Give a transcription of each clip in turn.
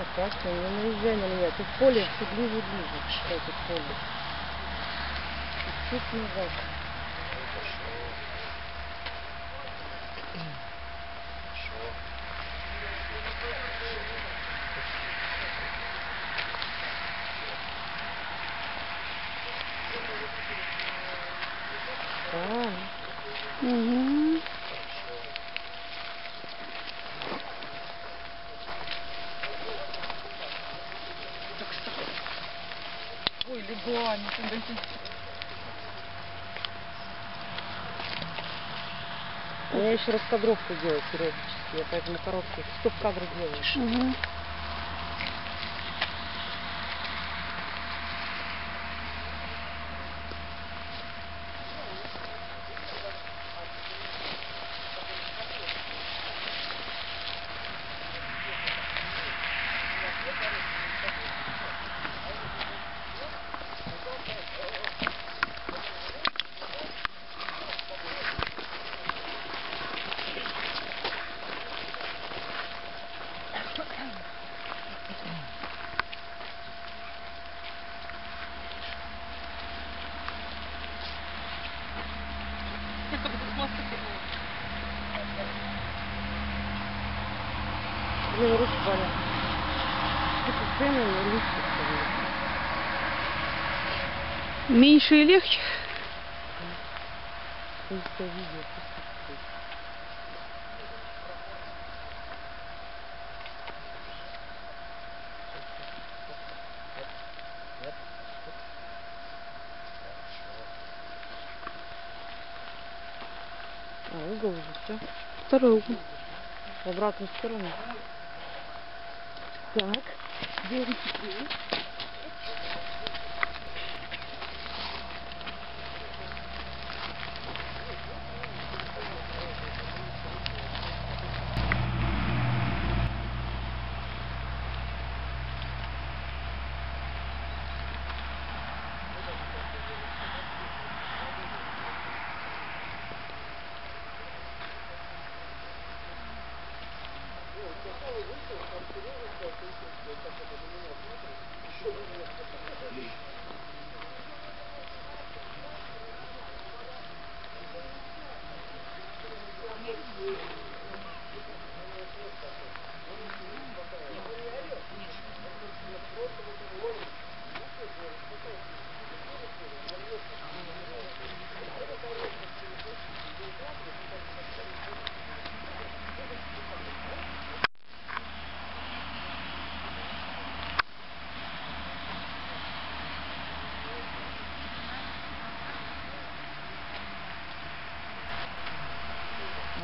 Аккуратно, страшно, не наезжай на меня. Ты в поле все ближе, это поле. И чуть назад. Угу. Ой, легла, не подойти. У меня еще раскадровку делаю периодически, я поэтому короткие стоп-кадры делаю. Угу. Блин, руки болят. Это цены не легче. Меньше и легче? Просто видео. А, угол уже, все. Второй угол. В обратную сторону. Так, берите.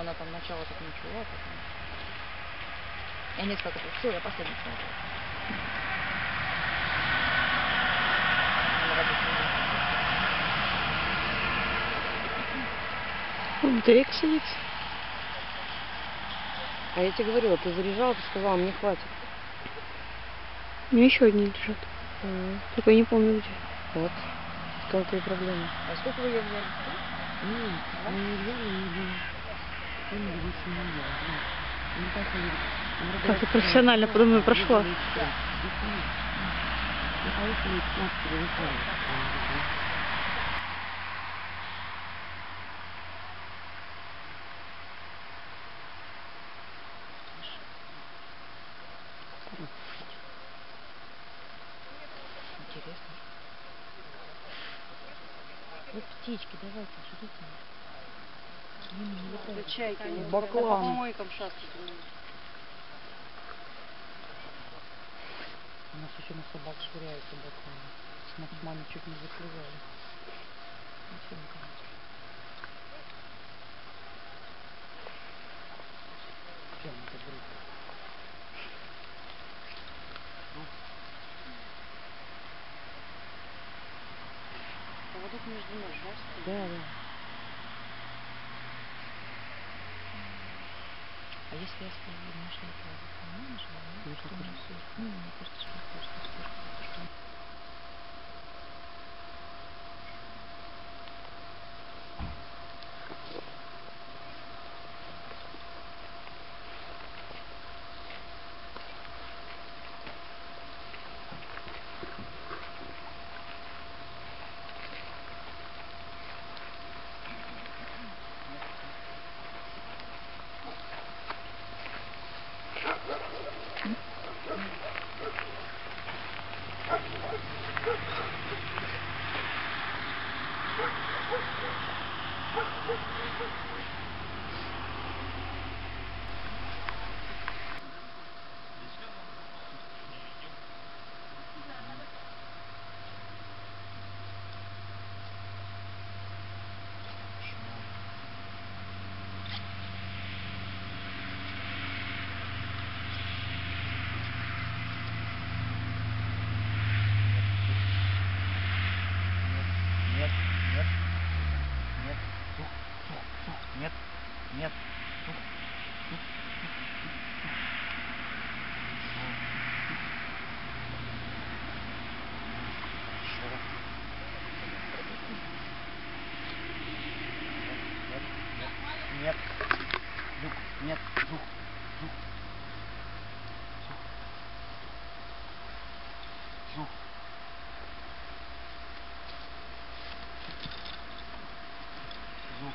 Она там начало так ничего, потом... Я несколько пустила, я последний смотрела. Он берег сидит. А я тебе говорила, ты заряжала, ты сказала, мне хватит. У меня еще одни лежат. Только я не помню где. Вот. Какая проблема. А сколько вы ее взяли? Не взяли. Как я профессионально по дому прошла. Интересно. Вот птички, давайте, ждите. Чайки, баклан. У нас еще на собак швыряются бакланы. Нас мамы чуть не закрывали. Чем это бред? Поводок между ног, да? А если я ставлю мощный провод, то мне нужно, что мне все. Ну, мне кажется, что просто все. Нет. Нет. Дух. Нет. Дух. Дух. Дух. Дух.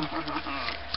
Хорошо.